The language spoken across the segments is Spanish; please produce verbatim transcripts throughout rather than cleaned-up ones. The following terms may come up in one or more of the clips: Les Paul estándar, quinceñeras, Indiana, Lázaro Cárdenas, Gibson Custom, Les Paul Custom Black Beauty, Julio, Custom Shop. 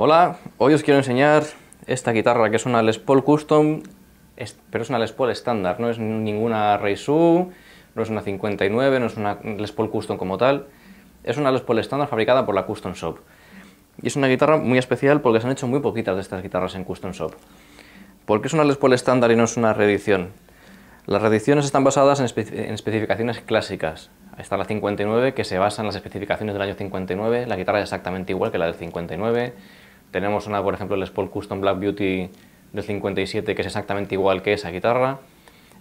Hola, hoy os quiero enseñar esta guitarra que es una Les Paul Custom, pero es una Les Paul estándar, no es ninguna Reissue, no es una cincuenta y nueve, no es una Les Paul Custom como tal, es una Les Paul estándar fabricada por la Custom Shop. Y es una guitarra muy especial porque se han hecho muy poquitas de estas guitarras en Custom Shop. ¿Por qué es una Les Paul estándar y no es una reedición? Las reediciones están basadas en, espe en especificaciones clásicas. Ahí está la cincuenta y nueve, que se basa en las especificaciones del año cincuenta y nueve, la guitarra es exactamente igual que la del cincuenta y nueve. Tenemos una, por ejemplo, Les Paul Custom Black Beauty del cincuenta y siete, que es exactamente igual que esa guitarra.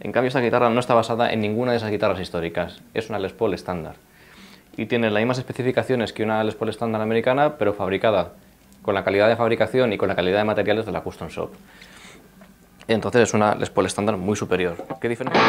En cambio, esta guitarra no está basada en ninguna de esas guitarras históricas, es una Les Paul estándar. Y tiene las mismas especificaciones que una Les Paul estándar americana, pero fabricada con la calidad de fabricación y con la calidad de materiales de la Custom Shop. Entonces es una Les Paul estándar muy superior. ¿Qué diferencia?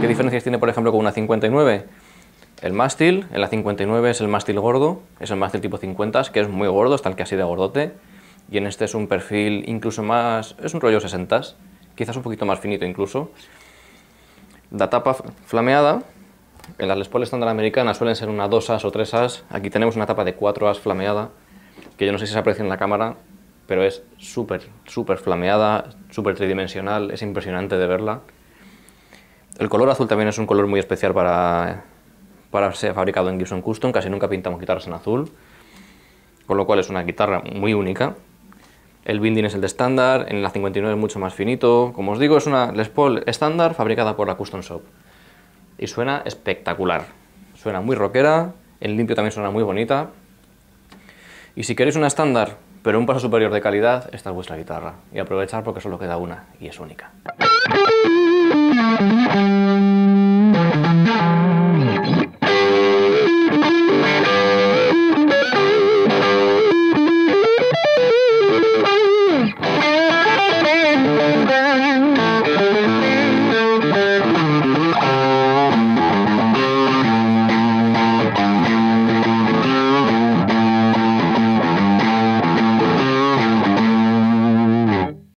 ¿Qué diferencias tiene, por ejemplo, con una cincuenta y nueve? El mástil, en la cincuenta y nueve es el mástil gordo, es el mástil tipo cincuenta, que es muy gordo, es tal que así de gordote, y en este es un perfil incluso más, es un rollo sesenta, quizás un poquito más finito incluso. La tapa flameada, en las Les Paul estándar americanas suelen ser una dos as o tres as, aquí tenemos una tapa de cuatro as flameada, que yo no sé si se aprecia en la cámara, pero es súper, súper flameada, súper tridimensional, es impresionante de verla. El color azul también es un color muy especial para, para ser fabricado en Gibson Custom, casi nunca pintamos guitarras en azul, con lo cual es una guitarra muy única. El binding es el de estándar, en la cincuenta y nueve es mucho más finito, como os digo es una Les Paul estándar fabricada por la Custom Shop y suena espectacular, suena muy rockera, en limpio también suena muy bonita y si queréis una estándar pero un paso superior de calidad, esta es vuestra guitarra y aprovechar porque solo queda una y es única. Thank you.